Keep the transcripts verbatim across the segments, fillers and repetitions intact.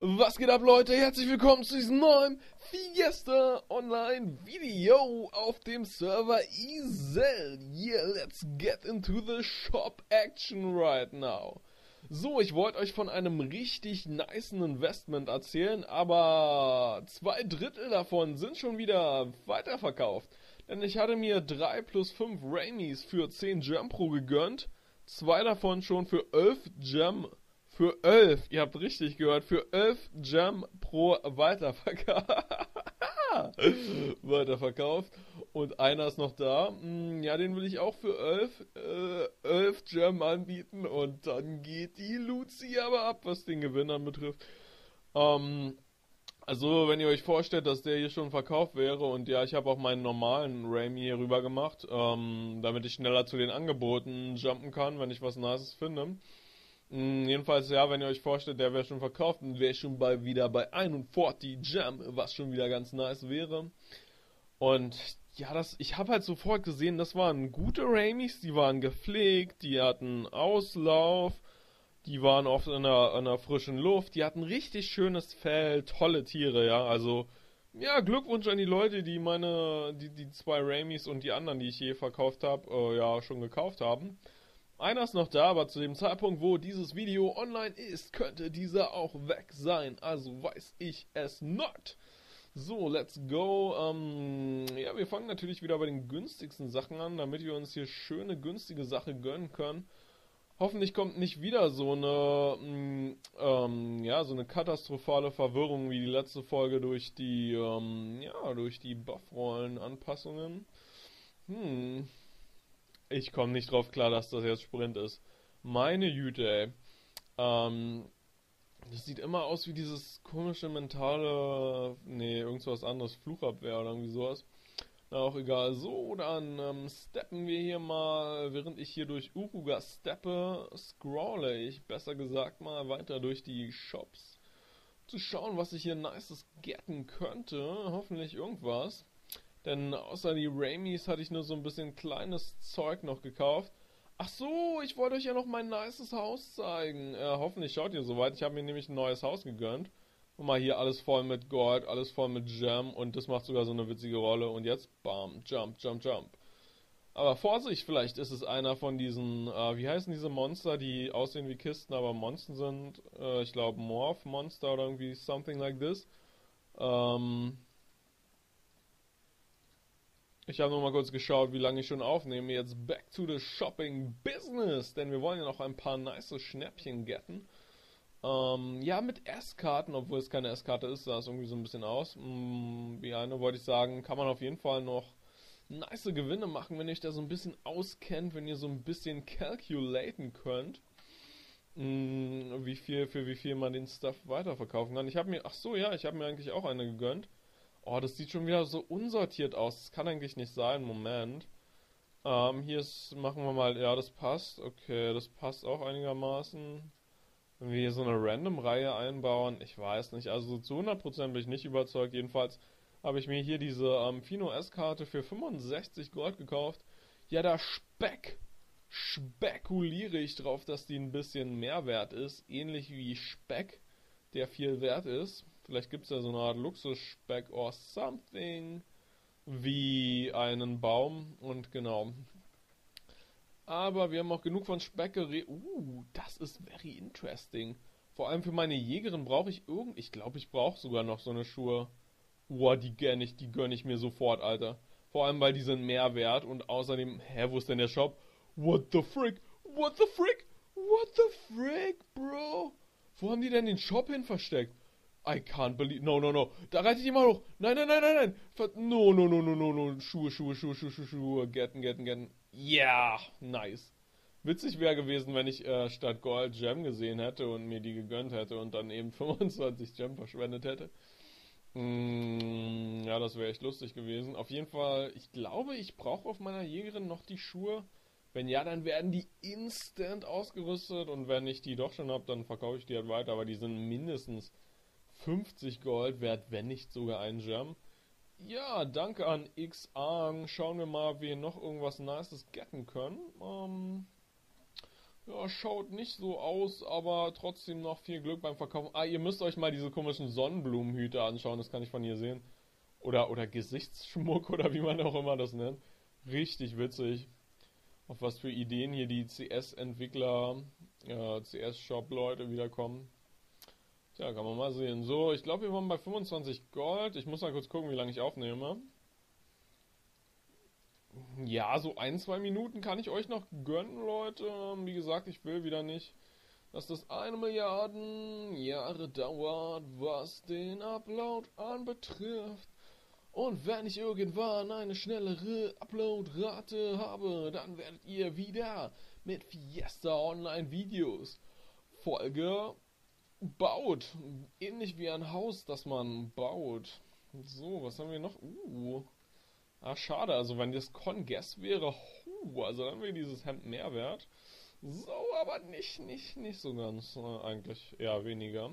Was geht ab, Leute? Herzlich willkommen zu diesem neuen Fiesta Online Video auf dem Server Iyzel. Yeah, let's get into the shop action right now. So, ich wollte euch von einem richtig nicen Investment erzählen, aber zwei Drittel davon sind schon wieder weiterverkauft. Denn ich hatte mir drei plus fünf Raimies für zehn Gem Pro gegönnt, zwei davon schon für elf Gem Für elf, ihr habt richtig gehört, für elf Gem Pro weiterverkauft. weiterverkauft. Und einer ist noch da. Ja, den will ich auch für elf, äh, elf Gem anbieten. Und dann geht die Lucy aber ab, was den Gewinnern betrifft. Ähm, also, wenn ihr euch vorstellt, dass der hier schon verkauft wäre. Und ja, ich habe auch meinen normalen Raimy hier rüber gemacht, ähm, damit ich schneller zu den Angeboten jumpen kann, wenn ich was Nices finde. Jedenfalls, ja, wenn ihr euch vorstellt, der wäre schon verkauft und wäre schon bei, wieder bei einundvierzig Gem, was schon wieder ganz nice wäre. Und ja, das, ich habe halt sofort gesehen, das waren gute Raimies, die waren gepflegt, die hatten Auslauf, die waren oft in der, in der frischen Luft, die hatten richtig schönes Fell, tolle Tiere, ja, also, ja, Glückwunsch an die Leute, die meine, die, die zwei Raimies und die anderen, die ich je verkauft habe, äh, ja, schon gekauft haben. Einer ist noch da, aber zu dem Zeitpunkt, wo dieses Video online ist, könnte dieser auch weg sein. Also weiß ich es not. So, let's go. Ähm, ja, wir fangen natürlich wieder bei den günstigsten Sachen an, damit wir uns hier schöne, günstige Sache gönnen können. Hoffentlich kommt nicht wieder so eine, ähm, ja, so eine katastrophale Verwirrung wie die letzte Folge durch die, ähm, ja, durch die Buffrollen-Anpassungen. Hm... Ich komme nicht drauf klar, dass das jetzt Sprint ist. Meine Güte, ey. Ähm, das sieht immer aus wie dieses komische mentale... Nee, irgendwas anderes. Fluchabwehr oder irgendwie sowas. Na, auch egal. So, dann ähm, steppen wir hier mal. Während ich hier durch Uruga steppe, scrolle ich, besser gesagt, mal weiter durch die Shops. Zu schauen, was ich hier Nices getten könnte. Hoffentlich irgendwas. Denn außer die Raimies hatte ich nur so ein bisschen kleines Zeug noch gekauft. Ach so, ich wollte euch ja noch mein nices Haus zeigen. Äh, hoffentlich schaut ihr soweit. Ich habe mir nämlich ein neues Haus gegönnt. Und mal hier alles voll mit Gold, alles voll mit Gem. Und das macht sogar so eine witzige Rolle. Und jetzt, bam, jump, jump, jump. Aber Vorsicht, vielleicht ist es einer von diesen, äh, wie heißen diese Monster, die aussehen wie Kisten, aber Monster sind. Äh, ich glaube, Morph-Monster oder irgendwie something like this. Ähm... Ich habe noch mal kurz geschaut, wie lange ich schon aufnehme. Jetzt back to the shopping business, denn wir wollen ja noch ein paar nice Schnäppchen getten. Ähm, ja, mit S-Karten, obwohl es keine S-Karte ist, sah es irgendwie so ein bisschen aus. Hm, wie eine, wollte ich sagen, kann man auf jeden Fall noch nice Gewinne machen, wenn ihr euch da so ein bisschen auskennt, wenn ihr so ein bisschen calculaten könnt, hm, wie viel, für wie viel man den Stuff weiterverkaufen kann. Ich habe mir, ach so, ja, ich habe mir eigentlich auch eine gegönnt. Oh, das sieht schon wieder so unsortiert aus. Das kann eigentlich nicht sein. Moment. Ähm, hier ist, machen wir mal... Ja, das passt. Okay, das passt auch einigermaßen. Wenn wir hier so eine Random-Reihe einbauen, ich weiß nicht. Also zu hundert Prozent bin ich nicht überzeugt. Jedenfalls habe ich mir hier diese ähm, Fino S-Karte für fünfundsechzig Gold gekauft. Ja, da speck, spekuliere ich drauf, dass die ein bisschen mehr wert ist. Ähnlich wie Speck, der viel wert ist. Vielleicht gibt es ja so eine Art Luxus-Speck or something wie einen Baum und genau. Aber wir haben auch genug von Speck geredet. Uh, das ist very interesting. Vor allem für meine Jägerin brauche ich irgend... Ich glaube, ich brauche sogar noch so eine Schuhe. Boah, die gönne ich, die gönne ich mir sofort, Alter. Vor allem, weil die sind mehr wert und außerdem... Hä, wo ist denn der Shop? What the frick? What the frick? What the frick, bro? Wo haben die denn den Shop hin versteckt? I can't believe... No, no, no. Da reite ich immer hoch. Nein, nein, nein, nein, nein. Ver no, no, no, no, no, no. Schuhe, Schuhe, Schuhe, Schuhe, Schuhe, Schuhe. Getten, getten, getten. Yeah. Nice. Witzig wäre gewesen, wenn ich äh, statt Gold Gem gesehen hätte und mir die gegönnt hätte und dann eben fünfundzwanzig Gem verschwendet hätte. Mm, ja, das wäre echt lustig gewesen. Auf jeden Fall, ich glaube, ich brauche auf meiner Jägerin noch die Schuhe. Wenn ja, dann werden die instant ausgerüstet und wenn ich die doch schon habe, dann verkaufe ich die halt weiter. Aber die sind mindestens... fünfzig Gold wert, wenn nicht sogar ein Gem. Ja, danke an X A. Schauen wir mal, ob wir noch irgendwas Nices getten können. Ähm, Ja, schaut nicht so aus, aber trotzdem noch viel Glück beim Verkaufen. Ah, ihr müsst euch mal diese komischen Sonnenblumenhüte anschauen, das kann ich von hier sehen. Oder, oder Gesichtsschmuck oder wie man auch immer das nennt. Richtig witzig. Auf was für Ideen hier die C S-Entwickler, äh, C S-Shop-Leute wiederkommen. Tja, kann man mal sehen. So, ich glaube, wir waren bei fünfundzwanzig Gold. Ich muss mal kurz gucken, wie lange ich aufnehme. Ja, so ein, zwei Minuten kann ich euch noch gönnen, Leute. Wie gesagt, ich will wieder nicht, dass das eine Milliarden Jahre dauert, was den Upload anbetrifft. Und wenn ich irgendwann eine schnellere Upload-Rate habe, dann werdet ihr wieder mit Fiesta Online Videos Folge baut. Ähnlich wie ein Haus, das man baut. So, was haben wir noch? Uh. Ah, schade, also wenn das Con-Guess wäre, hu, also dann wäre dieses Hemd mehr wert. So, aber nicht, nicht, nicht so ganz, äh, eigentlich eher weniger.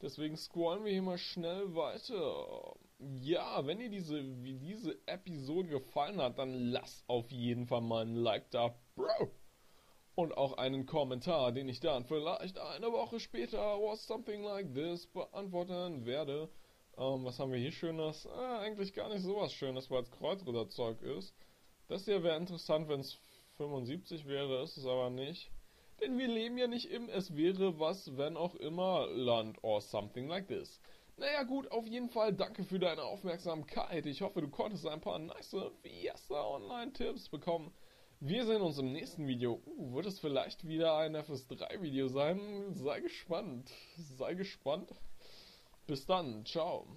Deswegen scrollen wir hier mal schnell weiter. Ja, wenn dir diese, wie diese Episode gefallen hat, dann lass auf jeden Fall mal ein Like da, Bro. Und auch einen Kommentar, den ich dann vielleicht eine Woche später or something like this beantworten werde. Um, was haben wir hier Schönes? Ah, eigentlich gar nicht sowas Schönes, weil es Kreuzritterzeug ist. Das hier wäre interessant, wenn es fünfundsiebzig wäre, ist es aber nicht. Denn wir leben ja nicht im Es wäre was, wenn auch immer Land or something like this. Naja gut, auf jeden Fall danke für deine Aufmerksamkeit. Ich hoffe, du konntest ein paar nice Fiesta Online Tipps bekommen. Wir sehen uns im nächsten Video. Uh, wird es vielleicht wieder ein F S drei Video sein? Sei gespannt. Sei gespannt. Bis dann, ciao.